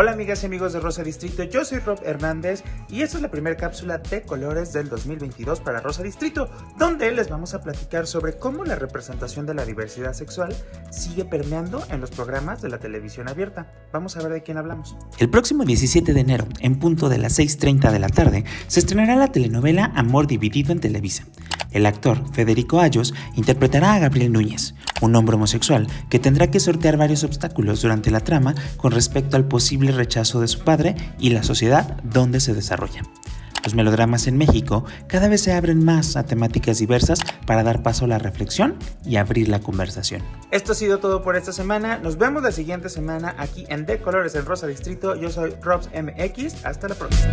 Hola amigas y amigos de Rosa Distrito, yo soy Rob Hernández y esta es la primera cápsula de colores del 2022 para Rosa Distrito, donde les vamos a platicar sobre cómo la representación de la diversidad sexual sigue permeando en los programas de la televisión abierta. Vamos a ver de quién hablamos. El próximo 17 de enero, en punto de las 6:30 de la tarde, se estrenará la telenovela Amor Dividido en Televisa. El actor Federico Ayos interpretará a Gabriel Núñez, un hombre homosexual que tendrá que sortear varios obstáculos durante la trama con respecto al posible rechazo de su padre y la sociedad donde se desarrolla. Los melodramas en México cada vez se abren más a temáticas diversas para dar paso a la reflexión y abrir la conversación. Esto ha sido todo por esta semana. Nos vemos la siguiente semana aquí en De Colores en Rosa Distrito. Yo soy RobsMX. Hasta la próxima.